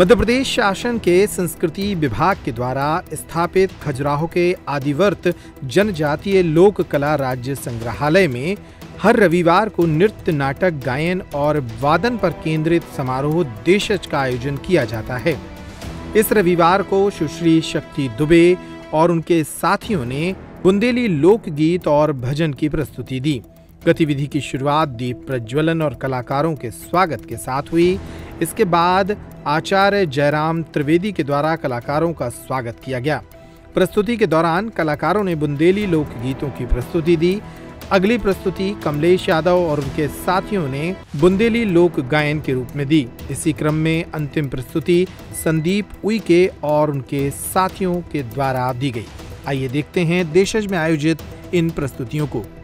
मध्य प्रदेश शासन के संस्कृति विभाग के द्वारा स्थापित खजुराहो के आदिवर्त जनजातीय लोक कला राज्य संग्रहालय में हर रविवार को नृत्य, नाटक, गायन और वादन पर केंद्रित समारोह देशज का आयोजन किया जाता है। इस रविवार को सुश्री शक्ति दुबे और उनके साथियों ने बुंदेली लोकगीत और भजन की प्रस्तुति दी। गतिविधि की शुरुआत दीप प्रज्वलन और कलाकारों के स्वागत के साथ हुई। इसके बाद आचार्य जयराम त्रिवेदी के द्वारा कलाकारों का स्वागत किया गया। प्रस्तुति के दौरान कलाकारों ने बुंदेली लोकगीतों की प्रस्तुति दी। अगली प्रस्तुति कमलेश यादव और उनके साथियों ने बुंदेली लोक गायन के रूप में दी। इसी क्रम में अंतिम प्रस्तुति संदीप उईके और उनके साथियों के द्वारा दी गई। आइए देखते हैं देशज में आयोजित इन प्रस्तुतियों को।